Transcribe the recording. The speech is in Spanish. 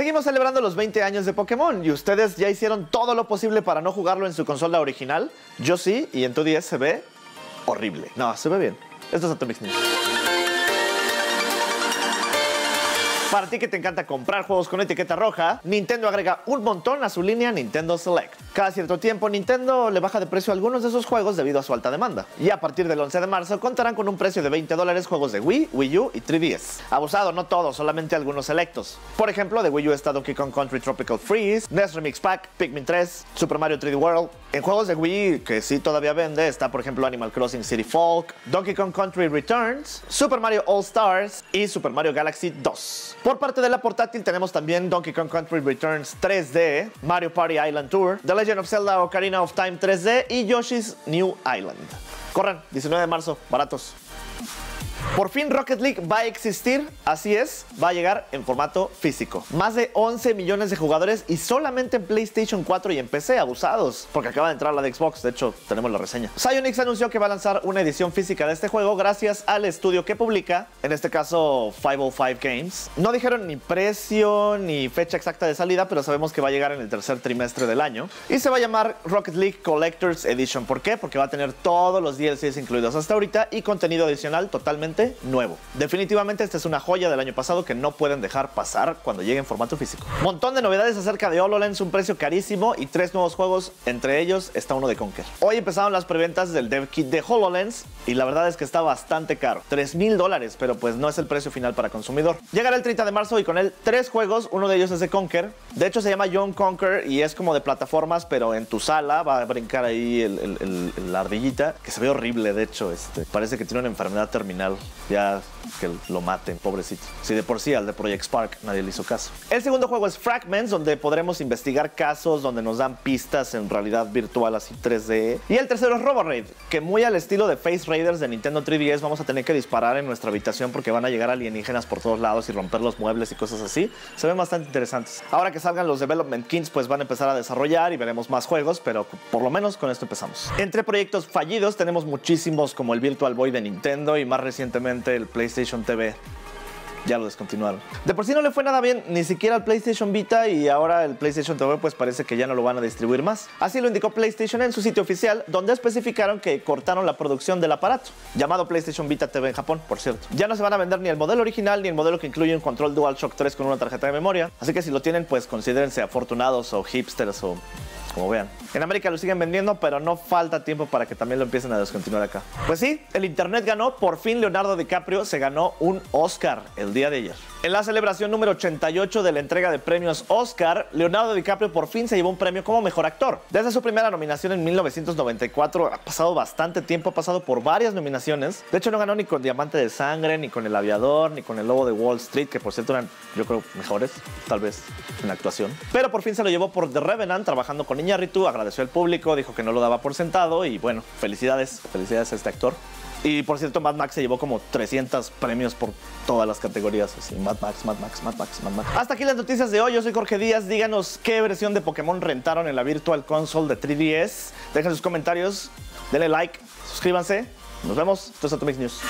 Seguimos celebrando los 20 años de Pokémon y ustedes ya hicieron todo lo posible para no jugarlo en su consola original. Yo sí, y en tu 10 se ve horrible. No, se ve bien. Esto es AtomixNews. Para ti que te encanta comprar juegos con etiqueta roja, Nintendo agrega un montón a su línea Nintendo Select. Cada cierto tiempo, Nintendo le baja de precio a algunos de sus juegos debido a su alta demanda. Y a partir del 11 de marzo contarán con un precio de $20 juegos de Wii, Wii U y 3DS. Abusado, no todos, solamente algunos selectos. Por ejemplo, de Wii U está Donkey Kong Country Tropical Freeze, NES Remix Pack, Pikmin 3, Super Mario 3D World. En juegos de Wii, que sí todavía vende, está por ejemplo Animal Crossing City Folk, Donkey Kong Country Returns, Super Mario All-Stars y Super Mario Galaxy 2. Por parte de la portátil tenemos también Donkey Kong Country Returns 3D, Mario Party Island Tour, The Legend of Zelda Ocarina of Time 3D y Yoshi's New Island. Corran, 19 de marzo, baratos. Por fin Rocket League va a existir, así es, va a llegar en formato físico. Más de 11 millones de jugadores y solamente en PlayStation 4 y en PC, abusados, porque acaba de entrar la de Xbox, de hecho tenemos la reseña. Psyonix anunció que va a lanzar una edición física de este juego gracias al estudio que publica, en este caso 505 Games. No dijeron ni precio ni fecha exacta de salida, pero sabemos que va a llegar en el tercer trimestre del año. Y se va a llamar Rocket League Collectors Edition, ¿por qué? Porque va a tener todos los DLCs incluidos hasta ahorita y contenido adicional totalmente nuevo. Definitivamente esta es una joya del año pasado que no pueden dejar pasar cuando llegue en formato físico. Montón de novedades acerca de HoloLens, un precio carísimo y 3 nuevos juegos, entre ellos está uno de Conker. Hoy empezaron las preventas del dev kit de HoloLens y la verdad es que está bastante caro, $3,000, pero pues no es el precio final para consumidor. Llegará el 30 de marzo y con él 3 juegos, uno de ellos es de Conker, de hecho se llama Young Conker y es como de plataformas, pero en tu sala va a brincar ahí la ardillita, que se ve horrible, de hecho parece que tiene una enfermedad terminal. Ya que lo maten, pobrecito. Si de por sí al de Project Spark nadie le hizo caso. El segundo juego es Fragments, donde podremos investigar casos, donde nos dan pistas en realidad virtual así 3D. Y el tercero es Robo Raid, que muy al estilo de Face Raiders de Nintendo 3DS vamos a tener que disparar en nuestra habitación porque van a llegar alienígenas por todos lados y romper los muebles y cosas así. Se ven bastante interesantes. Ahora que salgan los Development Kings pues van a empezar a desarrollar y veremos más juegos, pero por lo menos con esto empezamos. Entre proyectos fallidos tenemos muchísimos como el Virtual Boy de Nintendo y más recientemente el PlayStation TV. Ya lo descontinuaron. De por sí no le fue nada bien ni siquiera al PlayStation Vita y ahora el PlayStation TV pues parece que ya no lo van a distribuir más. Así lo indicó PlayStation en su sitio oficial, donde especificaron que cortaron la producción del aparato, llamado PlayStation Vita TV en Japón, por cierto. Ya no se van a vender ni el modelo original ni el modelo que incluye un control DualShock 3 con una tarjeta de memoria, así que si lo tienen pues considérense afortunados o hipsters o como vean. En América lo siguen vendiendo, pero no falta tiempo para que también lo empiecen a descontinuar acá. Pues sí, el internet ganó, por fin Leonardo DiCaprio se ganó un Oscar el día de ayer. En la celebración número 88 de la entrega de premios Oscar, Leonardo DiCaprio por fin se llevó un premio como mejor actor. Desde su primera nominación en 1994 ha pasado bastante tiempo, ha pasado por varias nominaciones. De hecho no ganó ni con Diamante de Sangre, ni con El Aviador, ni con El Lobo de Wall Street, que por cierto eran yo creo mejores, tal vez, en actuación. Pero por fin se lo llevó por The Revenant, trabajando con Iñárritu, agradeció al público, dijo que no lo daba por sentado y bueno, felicidades, felicidades a este actor. Y por cierto, Mad Max se llevó como 300 premios por todas las categorías. Así, Mad Max, Mad Max, Mad Max, Mad Max. Hasta aquí las noticias de hoy. Yo soy Jorge Díaz. Díganos qué versión de Pokémon rentaron en la Virtual Console de 3DS. Dejen sus comentarios, denle like, suscríbanse. Nos vemos. Esto es AtomixNews.